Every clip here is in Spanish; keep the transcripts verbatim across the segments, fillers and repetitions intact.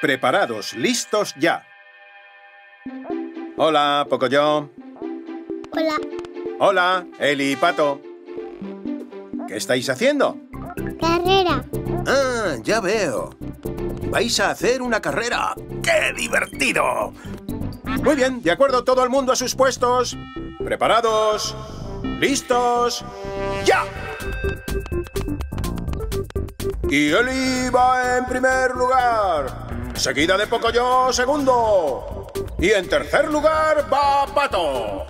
Preparados, listos ya. Hola, Pocoyó. Hola. Hola, Eli y Pato. ¿Qué estáis haciendo? Carrera. Ah, ya veo. Vais a hacer una carrera. ¡Qué divertido! Muy bien, de acuerdo, todo el mundo a sus puestos. Preparados, listos, ¡ya! Y Elly va en primer lugar, seguida de Pocoyó segundo, y en tercer lugar va Pato.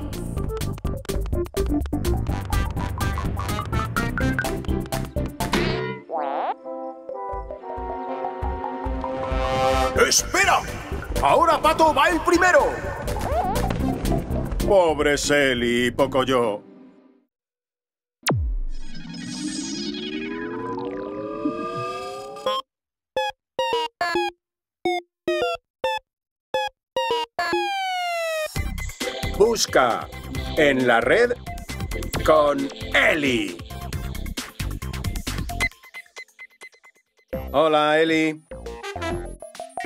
¡Espera! Ahora Pato va el primero. Pobres Elly y Pocoyó. Busca en la red con Elly. Hola, Elly.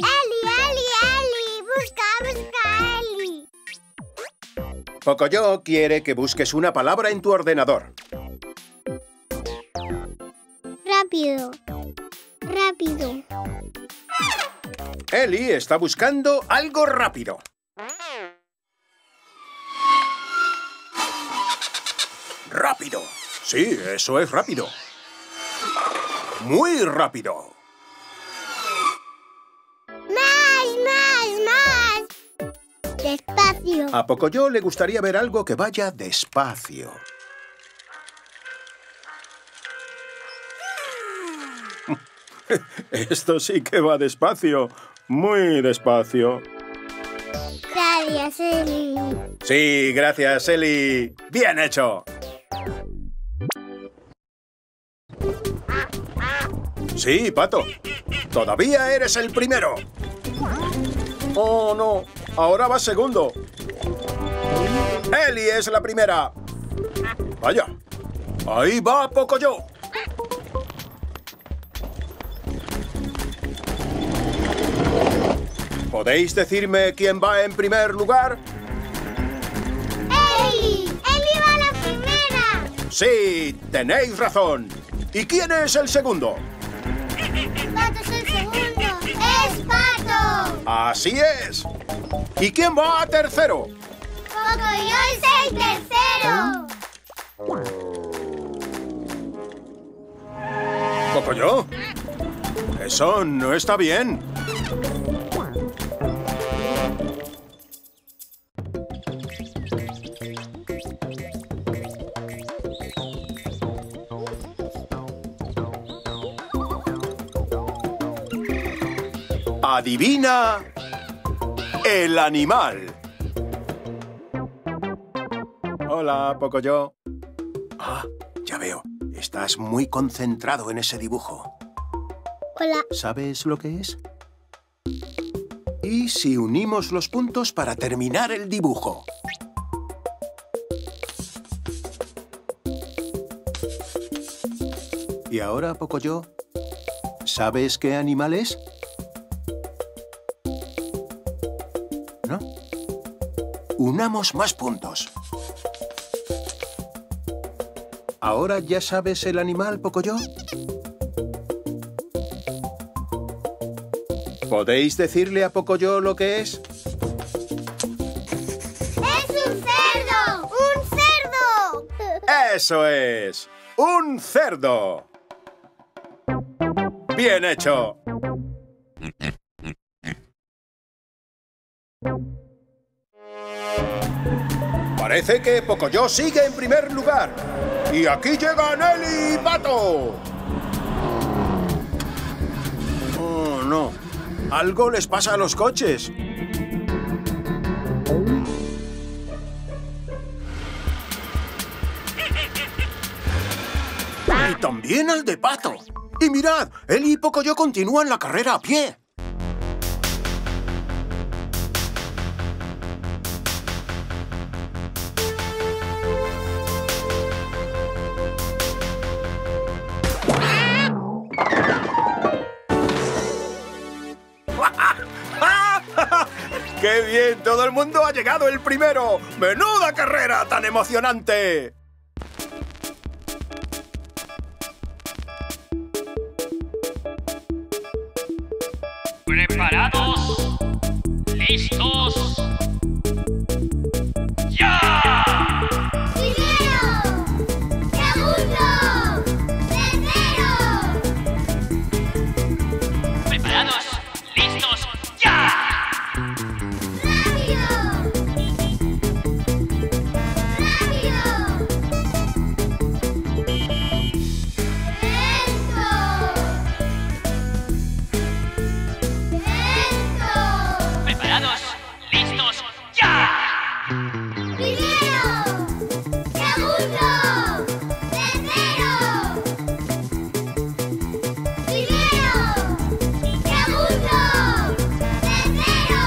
Elly, Elly, Elly. Busca, busca, Elly. Pocoyó quiere que busques una palabra en tu ordenador. Rápido, rápido. Elly está buscando algo rápido. ¡Rápido! Sí, eso es rápido. ¡Muy rápido! ¡Más, más, más! ¡Despacio! A Pocoyó le gustaría ver algo que vaya despacio. Esto sí que va despacio. Muy despacio. Gracias, Elly. Sí, gracias, Elly. ¡Bien hecho! Sí, Pato. Todavía eres el primero. Oh, no. Ahora vas segundo. Elly es la primera. Vaya. Ahí va Pocoyó. ¿Podéis decirme quién va en primer lugar? ¡Elly! ¡Elly va la primera! Sí, tenéis razón. ¿Y quién es el segundo? Pato es el segundo. ¡Es Pato! Así es. ¿Y quién va a tercero? Pocoyó es el tercero. ¿Pocoyó? Eso no está bien. Adivina el animal. Hola, Pocoyó. Ah, ya veo. Estás muy concentrado en ese dibujo. Hola. ¿Sabes lo que es? ¿Y si unimos los puntos para terminar el dibujo? Y ahora, Pocoyó, ¿sabes qué animal es? ¿No? Unamos más puntos. ¿Ahora ya sabes el animal, Pocoyó? ¿Podéis decirle a Pocoyó lo que es? ¡Es un cerdo! ¡Un cerdo! ¡Eso es! ¡Un cerdo! ¡Bien hecho! Parece que Pocoyó sigue en primer lugar. Y aquí llegan Elly y Pato. Oh, no. Algo les pasa a los coches. Y también al de Pato. Y mirad, Elly y Pocoyó continúan la carrera a pie. ¡Qué bien! ¡Todo el mundo ha llegado el primero! ¡Menuda carrera tan emocionante! ¿Preparados? ¿Listos? ¡Ya! ¡Primero! ¡Segundo! ¡Tercero! ¿Preparados? ¡Listos! ¡Ya! ¡Rápido! ¡Rápido! ¡Lento! ¡Preparados, listos, ya! ¡Primero! ¡Segundo! ¡Tercero! ¡Primero! ¡Segundo! ¡Tercero!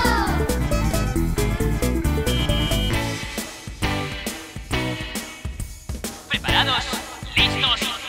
¿Preparados? ¿Listos?